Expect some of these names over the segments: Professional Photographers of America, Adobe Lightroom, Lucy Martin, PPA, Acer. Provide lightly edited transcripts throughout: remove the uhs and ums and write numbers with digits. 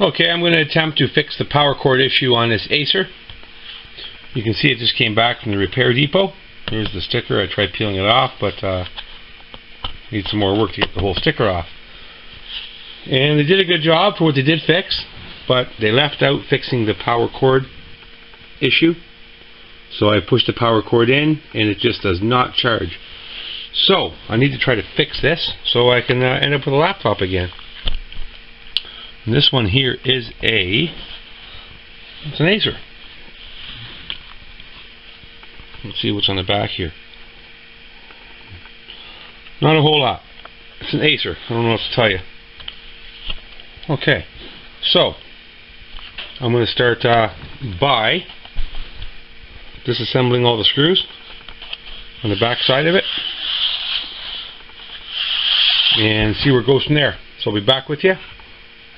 Okay, I'm going to attempt to fix the power cord issue on this Acer. You can see it just came back from the repair depot. Here's the sticker. I tried peeling it off, but need some more work to get the whole sticker off. And they did a good job for what they did fix, but they left out fixing the power cord issue. So I pushed the power cord in, and it just does not charge. So I need to try to fix this so I can end up with a laptop again. And this one here is it's an Acer. Let's see what's on the back here. Not a whole lot. It's an Acer. I don't know what to tell you. Okay, so I'm going to start by disassembling all the screws on the back side of it and see where it goes from there. So I'll be back with you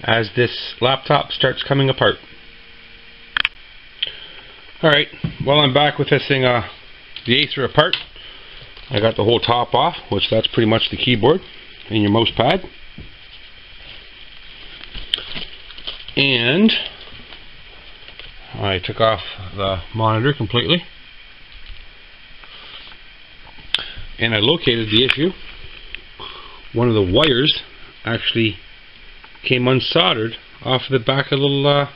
as this laptop starts coming apart. Alright, well, I'm back with this thing, the Acer apart. I got the whole top off, which that's pretty much the keyboard and your mouse pad. And I took off the monitor completely. And I located the issue. One of the wires actually came unsoldered off the back of a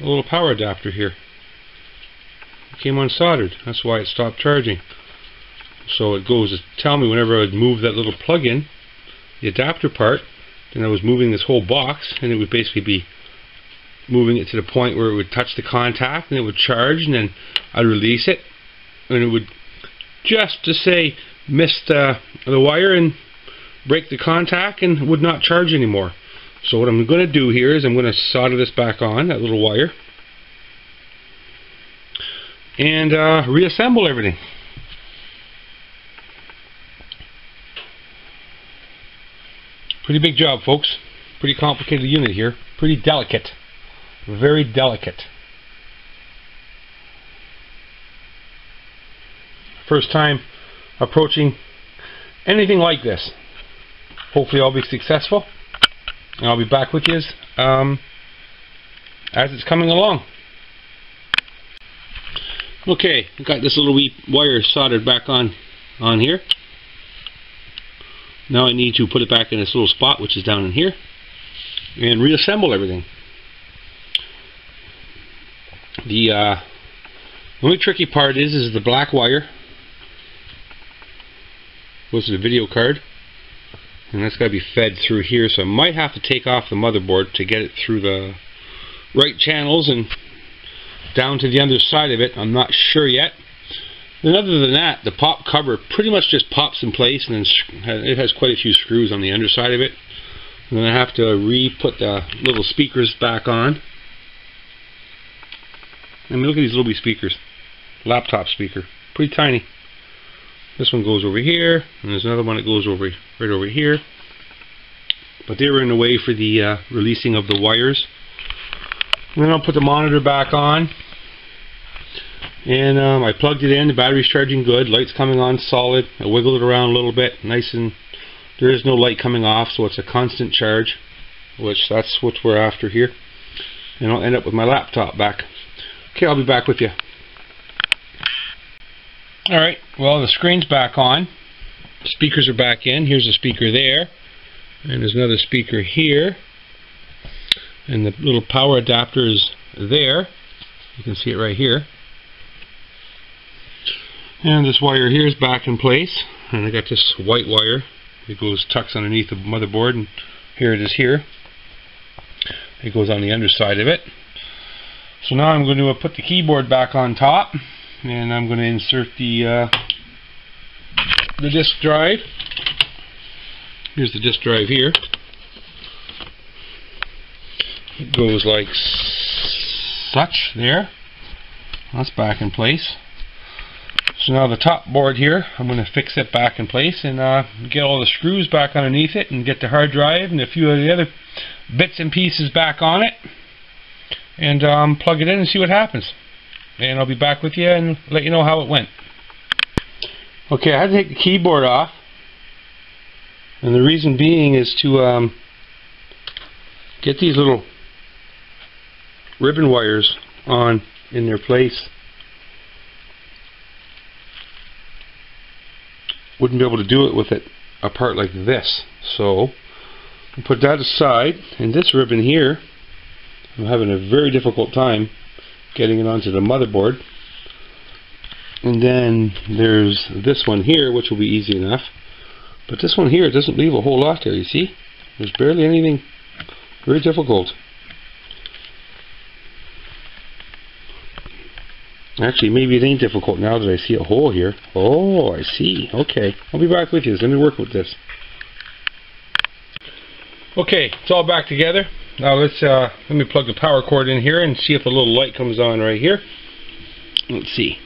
little power adapter here. It came unsoldered. That's why it stopped charging. So it goes to tell me whenever I would move that little plug in, the adapter part, and I was moving this whole box, and it would basically be moving it to the point where it would touch the contact and it would charge, and then I'd release it and it would just to say miss the wire and break the contact and would not charge anymore. So what I'm going to do here is I'm going to solder this back on, that little wire, and reassemble everything. Pretty big job, folks. Pretty complicated unit here. Pretty delicate. Very delicate. First time approaching anything like this. Hopefully I'll be successful. And I'll be back with you as it's coming along. Okay, I've got this little wee wire soldered back on here. Now I need to put it back in this little spot, which is down in here, and reassemble everything. The only tricky part is the black wire goes to the video card, and that's got to be fed through here, so I might have to take off the motherboard to get it through the right channels and down to the underside of it. I'm not sure yet. And other than that, the pop cover pretty much just pops in place, and then it has quite a few screws on the underside of it. And then I have to re-put the little speakers back on. I mean, look at these little wee speakers. Laptop speaker. Pretty tiny. This one goes over here, and there's another one that goes over right over here. But they were in the way for the releasing of the wires. And then I'll put the monitor back on. And I plugged it in, the battery's charging good, light's coming on solid. I wiggled it around a little bit, nice, and there is no light coming off, so it's a constant charge, which that's what we're after here. And I'll end up with my laptop back. Okay, I'll be back with you. Alright, well, the screen's back on. Speakers are back in. Here's a speaker there. And there's another speaker here. And the little power adapter is there. You can see it right here. And this wire here is back in place, and I got this white wire. It goes tucks underneath the motherboard, and here it is here. It goes on the underside of it. So now I'm going to put the keyboard back on top, and I'm going to insert the disk drive. Here's the disk drive here. It goes like such there. That's back in place. So now the top board here, I'm going to fix it back in place and get all the screws back underneath it and get the hard drive and a few of the other bits and pieces back on it, and plug it in and see what happens. And I'll be back with you and let you know how it went. Okay, I had to take the keyboard off, and the reason being is to Get these little ribbon wires on in their place. Wouldn't be able to do it with it a part like this, so we'll put that aside, and this ribbon here, I'm having a very difficult time getting it onto the motherboard. And then there's this one here, which will be easy enough, but this one here doesn't leave a whole lot there. You see, there's barely anything. Very difficult. Actually, maybe it ain't difficult now that I see a hole here. Oh, I see. Okay. I'll be back with you. Let me work with this. Okay, it's all back together. Now let's let me plug the power cord in here and see if a little light comes on right here. Let's see.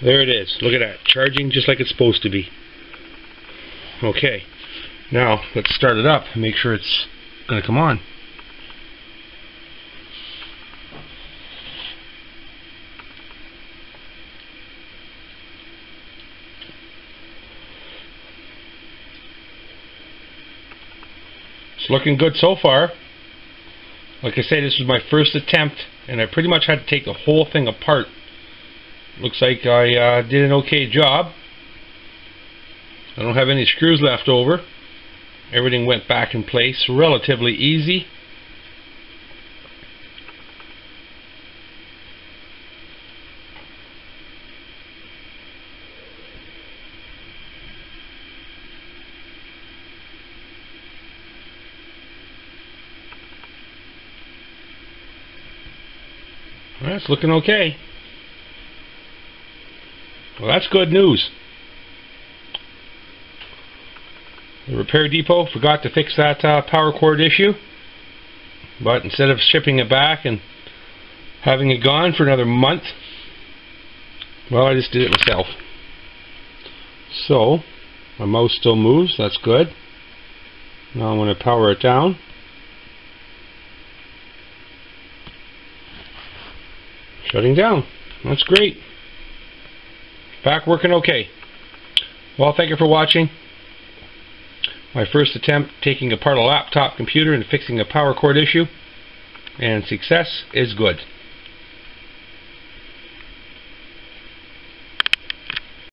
There it is. Look at that. Charging just like it's supposed to be. Okay. Now let's start it up and make sure it's going to come on. Looking good so far. Like I say, this was my first attempt, and I pretty much had to take the whole thing apart. Looks like I did an okay job. I don't have any screws left over. Everything went back in place relatively easy. That's looking okay. Well, that's good news. The repair depot forgot to fix that power cord issue, but instead of shipping it back and having it gone for another month, well, I just did it myself. So my mouse still moves, that's good. Now I'm going to power it down. Shutting down. That's great. Back working okay. Well, thank you for watching. My first attempt taking apart a laptop computer and fixing a power cord issue, and success is good.